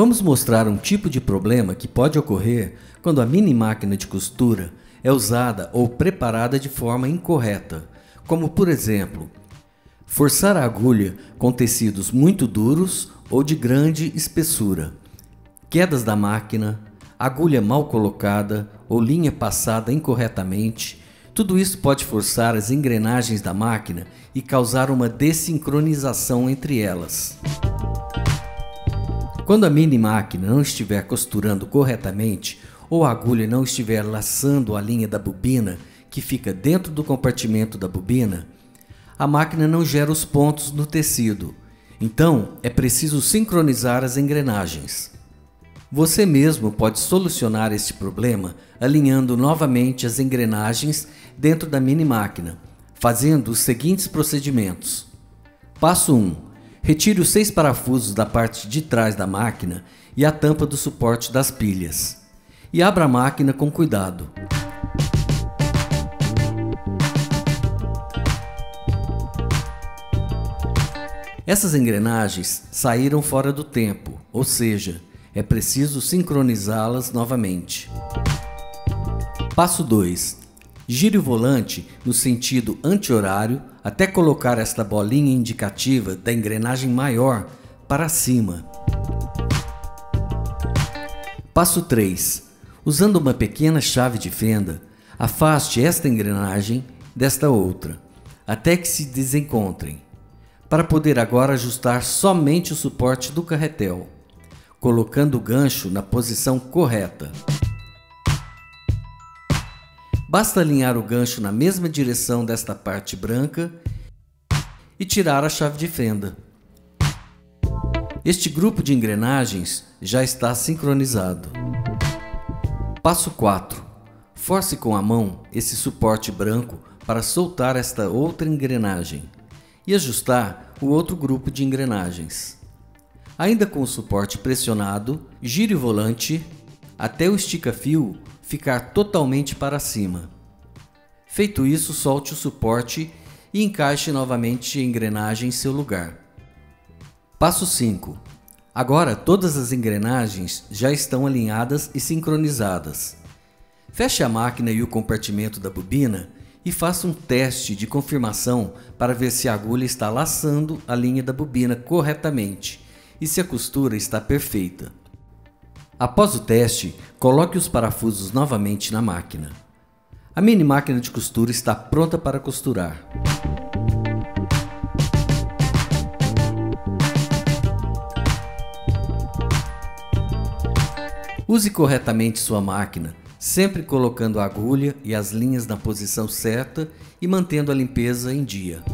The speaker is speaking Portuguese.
Vamos mostrar um tipo de problema que pode ocorrer quando a mini máquina de costura é usada ou preparada de forma incorreta, como por exemplo, forçar a agulha com tecidos muito duros ou de grande espessura, quedas da máquina, agulha mal colocada ou linha passada incorretamente. Tudo isso pode forçar as engrenagens da máquina e causar uma dessincronização entre elas. Quando a mini máquina não estiver costurando corretamente ou a agulha não estiver laçando a linha da bobina que fica dentro do compartimento da bobina, a máquina não gera os pontos no tecido, então é preciso sincronizar as engrenagens. Você mesmo pode solucionar este problema alinhando novamente as engrenagens dentro da mini máquina, fazendo os seguintes procedimentos. Passo 1. Retire os 6 parafusos da parte de trás da máquina e a tampa do suporte das pilhas. E abra a máquina com cuidado. Essas engrenagens saíram fora do tempo, ou seja, é preciso sincronizá-las novamente. Passo 2. Gire o volante no sentido anti-horário até colocar esta bolinha indicativa da engrenagem maior para cima. Passo 3. Usando uma pequena chave de fenda, afaste esta engrenagem desta outra, até que se desencontrem, para poder agora ajustar somente o suporte do carretel, colocando o gancho na posição correta. Basta alinhar o gancho na mesma direção desta parte branca e tirar a chave de fenda. Este grupo de engrenagens já está sincronizado. Passo 4. Force com a mão esse suporte branco para soltar esta outra engrenagem e ajustar o outro grupo de engrenagens. Ainda com o suporte pressionado, gire o volante até o estica-fio ficar totalmente para cima. Feito isso, solte o suporte e encaixe novamente a engrenagem em seu lugar. Passo 5. Agora todas as engrenagens já estão alinhadas e sincronizadas. Feche a máquina e o compartimento da bobina e faça um teste de confirmação para ver se a agulha está laçando a linha da bobina corretamente e se a costura está perfeita. Após o teste, coloque os parafusos novamente na máquina. A mini máquina de costura está pronta para costurar. Use corretamente sua máquina, sempre colocando a agulha e as linhas na posição certa e mantendo a limpeza em dia.